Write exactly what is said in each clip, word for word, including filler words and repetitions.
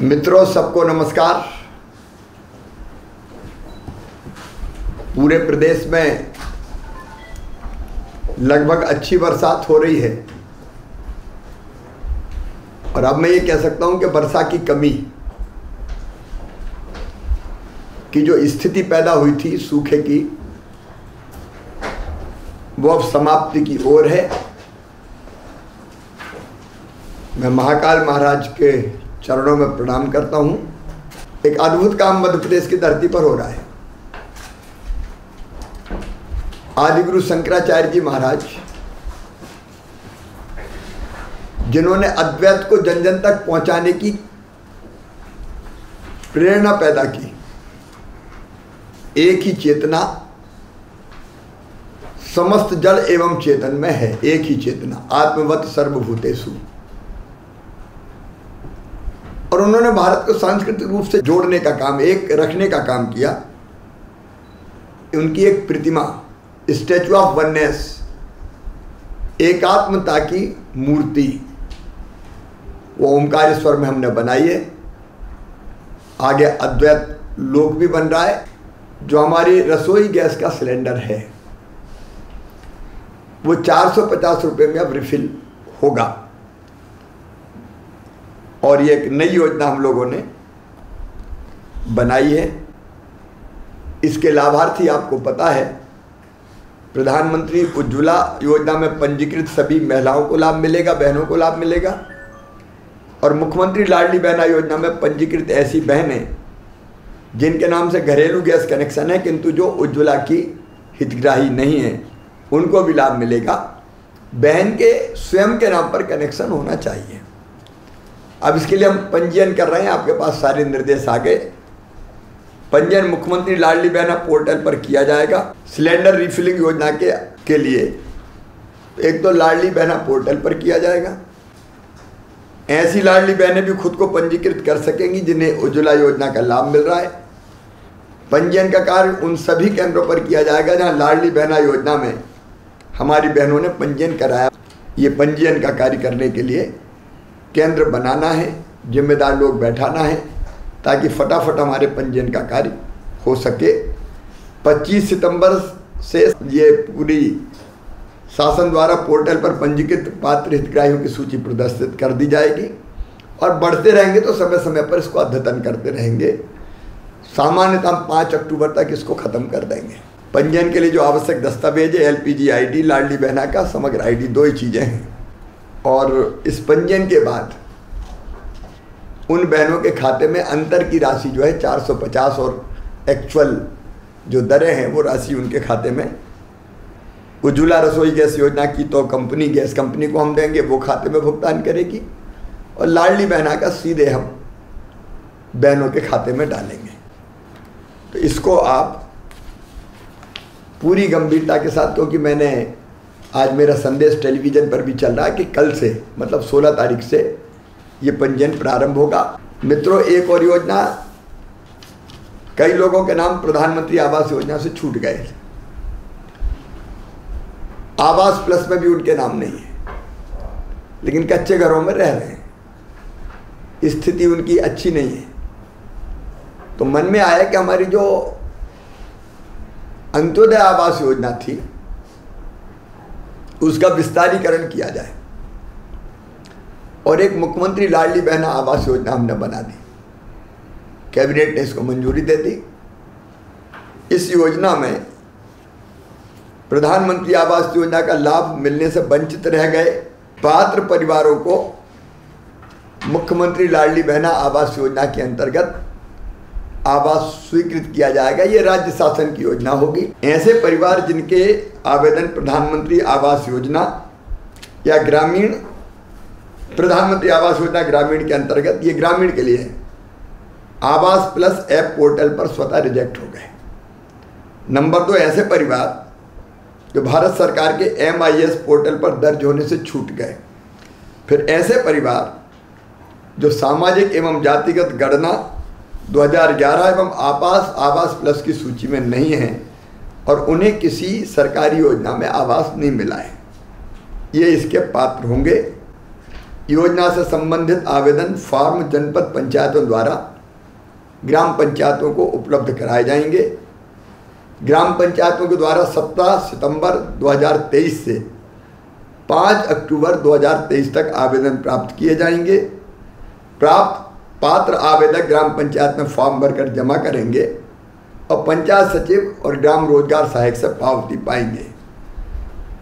मित्रों सबको नमस्कार। पूरे प्रदेश में लगभग अच्छी बरसात हो रही है और अब मैं ये कह सकता हूँ कि वर्षा की कमी की जो स्थिति पैदा हुई थी सूखे की, वो अब समाप्ति की ओर है। मैं महाकाल महाराज के चरणों में प्रणाम करता हूँ। एक अद्भुत काम मध्य प्रदेश की धरती पर हो रहा है। आदिगुरु शंकराचार्य जी महाराज, जिन्होंने अद्वैत को जन जन तक पहुँचाने की प्रेरणा पैदा की, एक ही चेतना समस्त जड़ एवं चेतन में है, एक ही चेतना आत्मवत सर्वभूतेषु। और उन्होंने भारत को सांस्कृतिक रूप से जोड़ने का काम, एक रखने का काम किया। उनकी एक प्रतिमा स्टैचू ऑफ वननेस, एकात्मता की मूर्ति, वो ओंकारेश्वर में हमने बनाई है। आगे अद्वैत लोक भी बन रहा है। जो हमारी रसोई गैस का सिलेंडर है वो चार सौ पचास रुपये में अब रिफिल होगा। और ये एक नई योजना हम लोगों ने बनाई है। इसके लाभार्थी आपको पता है, प्रधानमंत्री उज्ज्वला योजना में पंजीकृत सभी महिलाओं को लाभ मिलेगा, बहनों को लाभ मिलेगा। और मुख्यमंत्री लाडली बहना योजना में पंजीकृत ऐसी बहनें जिनके नाम से घरेलू गैस कनेक्शन है किंतु जो उज्ज्वला की हितग्राही नहीं है, उनको भी लाभ मिलेगा। बहन के स्वयं के नाम पर कनेक्शन होना चाहिए। अब इसके लिए हम पंजीयन कर रहे हैं। आपके पास सारे निर्देश आ गए। पंजीयन मुख्यमंत्री लाडली बहना पोर्टल पर किया जाएगा। सिलेंडर रिफिलिंग योजना के के लिए एक तो लाडली बहना पोर्टल पर किया जाएगा। ऐसी लाडली बहनें भी खुद को पंजीकृत कर सकेंगी जिन्हें उज्ज्वला योजना का लाभ मिल रहा है। पंजीयन का कार्य उन सभी केंद्रों पर किया जाएगा जहाँ लाडली बहना योजना में हमारी बहनों ने पंजीयन कराया। ये पंजीयन का कार्य करने के लिए केंद्र बनाना है, जिम्मेदार लोग बैठाना है ताकि फटाफट हमारे पंजीयन का कार्य हो सके। पच्चीस सितंबर से ये पूरी शासन द्वारा पोर्टल पर पंजीकृत पात्र हितग्राहियों की सूची प्रदर्शित कर दी जाएगी और बढ़ते रहेंगे तो समय समय पर इसको अद्यतन करते रहेंगे। सामान्यतः हम पाँच अक्टूबर तक इसको ख़त्म कर देंगे। पंजीयन के लिए जो आवश्यक दस्तावेज है, L P G I D Ladli Behna का, समग्र आई डी, दो ही चीज़ें हैं। और इस पंजीयन के बाद उन बहनों के खाते में अंतर की राशि जो है चार सौ पचास और एक्चुअल जो दरें हैं वो राशि उनके खाते में, उज्ज्वला रसोई गैस योजना की तो कंपनी गैस कंपनी को हम देंगे, वो खाते में भुगतान करेगी। और लाडली बहना का सीधे हम बहनों के खाते में डालेंगे। तो इसको आप पूरी गंभीरता के साथ, क्योंकि मैंने आज मेरा संदेश टेलीविज़न पर भी चल रहा है कि कल से मतलब सोलह तारीख से ये पंजीयन प्रारंभ होगा। मित्रों, एक और योजना, कई लोगों के नाम प्रधानमंत्री आवास योजना से छूट गए, आवास प्लस में भी उनके नाम नहीं है, लेकिन कच्चे घरों में रह रहे हैं, स्थिति उनकी अच्छी नहीं है। तो मन में आया कि हमारी जो अंत्योदय आवास योजना थी उसका विस्तारीकरण किया जाए और एक मुख्यमंत्री लाडली बहना आवास योजना हमने बना दी। कैबिनेट ने इसको मंजूरी दे दी। इस योजना में प्रधानमंत्री आवास योजना का लाभ मिलने से वंचित रह गए पात्र परिवारों को मुख्यमंत्री लाडली बहना आवास योजना के अंतर्गत आवास स्वीकृत किया जाएगा। ये राज्य शासन की योजना होगी। ऐसे परिवार जिनके आवेदन प्रधानमंत्री आवास योजना या ग्रामीण प्रधानमंत्री आवास योजना ग्रामीण के अंतर्गत, ये ग्रामीण के लिए है, आवास प्लस ऐप पोर्टल पर स्वतः रिजेक्ट हो गए। नंबर दो, ऐसे परिवार जो भारत सरकार के एम आई एस पोर्टल पर दर्ज होने से छूट गए। फिर ऐसे परिवार जो सामाजिक एवं जातिगत गणना दो हज़ार ग्यारह एवं आवास आवास प्लस की सूची में नहीं है और उन्हें किसी सरकारी योजना में आवास नहीं मिला है, ये इसके पात्र होंगे। योजना से संबंधित आवेदन फॉर्म जनपद पंचायतों द्वारा ग्राम पंचायतों को उपलब्ध कराए जाएंगे। ग्राम पंचायतों के द्वारा सत्रह सितंबर दो हज़ार तेईस से पाँच अक्टूबर दो हज़ार तेईस तक आवेदन प्राप्त किए जाएंगे। प्राप्त पात्र आवेदक ग्राम पंचायत में फॉर्म भरकर जमा करेंगे और पंचायत सचिव और ग्राम रोजगार सहायक से पावती पाएंगे।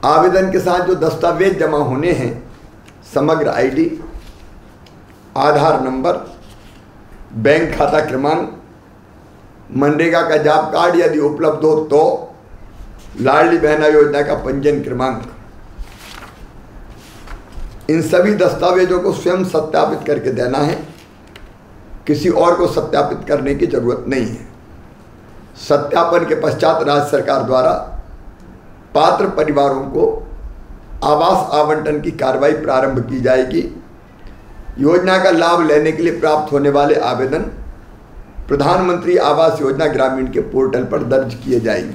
आवेदन के साथ जो दस्तावेज जमा होने हैं, Samagra I D, Aadhaar number, bank खाता क्रमांक, मनरेगा का जॉब कार्ड यदि उपलब्ध हो तो, लाडली बहना योजना का पंजीयन क्रमांक। इन सभी दस्तावेजों को स्वयं सत्यापित करके देना है, किसी और को सत्यापित करने की जरूरत नहीं है। सत्यापन के पश्चात राज्य सरकार द्वारा पात्र परिवारों को आवास आवंटन की कार्रवाई प्रारंभ की जाएगी। योजना का लाभ लेने के लिए प्राप्त होने वाले आवेदन प्रधानमंत्री आवास योजना ग्रामीण के पोर्टल पर दर्ज किए जाएंगे।